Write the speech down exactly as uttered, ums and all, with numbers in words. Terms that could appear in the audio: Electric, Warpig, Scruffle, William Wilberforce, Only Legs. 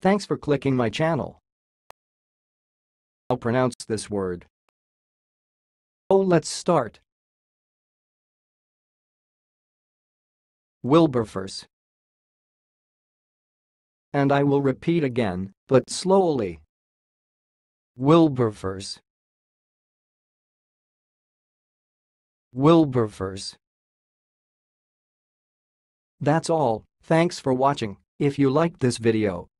Thanks for clicking my channel. I'll pronounce this word. Oh, let's start. Wilberforce. And I will repeat again, but slowly. Wilberforce. Wilberforce. That's all. Thanks for watching. If you liked this video,